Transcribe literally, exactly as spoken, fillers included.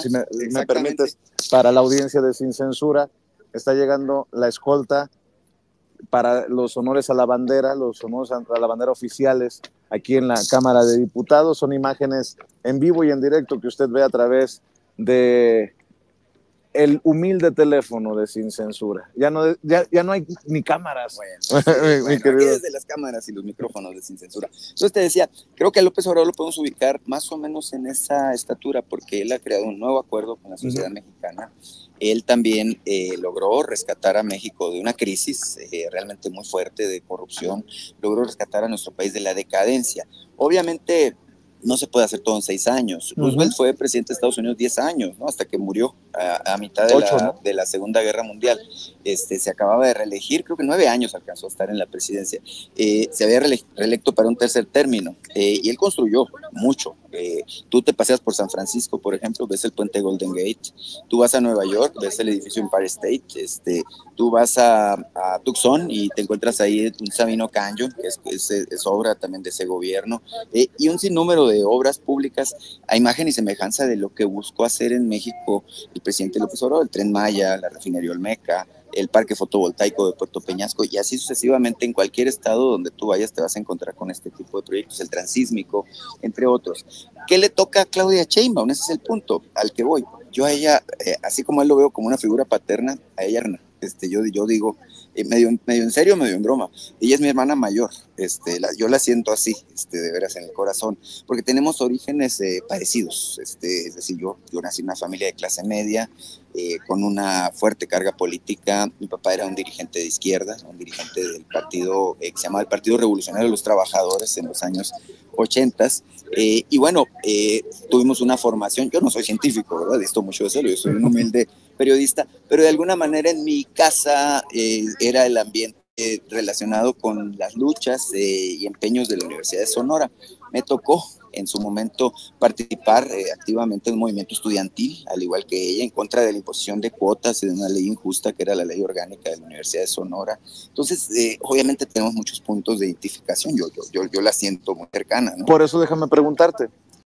si me, me permites, para la audiencia de Sin Censura, está llegando la escolta para los honores a la bandera, los honores a la bandera oficiales aquí en la Cámara de Diputados. Son imágenes en vivo y en directo que usted ve a través de el humilde teléfono de Sin Censura. Ya no, ya, ya no hay ni cámaras. Bueno, sí, bueno, aquí desde las cámaras y los micrófonos de Sin Censura. Entonces te decía, creo que a López Obrador lo podemos ubicar más o menos en esa estatura, porque él ha creado un nuevo acuerdo con la sociedad uh-huh. mexicana. Él también eh, logró rescatar a México de una crisis eh, realmente muy fuerte de corrupción. Logró rescatar a nuestro país de la decadencia. Obviamente no se puede hacer todo en seis años. Uh-huh. Roosevelt fue presidente de Estados Unidos diez años, ¿no? Hasta que murió a, a mitad de, Ocho, la, ¿no? de la Segunda Guerra Mundial. Este, se acababa de reelegir, creo que nueve años alcanzó a estar en la presidencia. Eh, se había reele reelecto para un tercer término eh, y él construyó mucho. Eh, tú te paseas por San Francisco, por ejemplo, ves el puente Golden Gate. Tú vas a Nueva York, ves el edificio Empire State. Este, tú vas a, a Tucson y te encuentras ahí un Sabino Canyon, que es, es, es obra también de ese gobierno, eh, y un sinnúmero de obras públicas a imagen y semejanza de lo que buscó hacer en México el presidente López Obrador: el Tren Maya, la refinería Olmeca, el parque fotovoltaico de Puerto Peñasco, y así sucesivamente. En cualquier estado donde tú vayas te vas a encontrar con este tipo de proyectos, el transísmico, entre otros. ¿Qué le toca a Claudia Sheinbaum? Ese es el punto al que voy. Yo a ella, eh, así como él lo veo como una figura paterna, a ella no. Este, yo, yo digo, eh, medio, medio en serio, medio en broma, ella es mi hermana mayor. Este, la, yo la siento así, este, de veras en el corazón, porque tenemos orígenes eh, parecidos. Este, es decir, yo, yo nací en una familia de clase media, eh, con una fuerte carga política. Mi papá era un dirigente de izquierda, un dirigente del partido eh, que se llamaba el Partido Revolucionario de los Trabajadores en los años ochentas, eh, y bueno, eh, tuvimos una formación. Yo no soy científico, ¿verdad? De esto mucho de serio, yo soy un humilde periodista, pero de alguna manera en mi casa eh, era el ambiente eh, relacionado con las luchas eh, y empeños de la Universidad de Sonora. Me tocó en su momento participar eh, activamente en un movimiento estudiantil, al igual que ella, en contra de la imposición de cuotas y de una ley injusta que era la ley orgánica de la Universidad de Sonora. Entonces, eh, obviamente tenemos muchos puntos de identificación, yo, yo, yo, yo la siento muy cercana, ¿no? Por eso déjame preguntarte,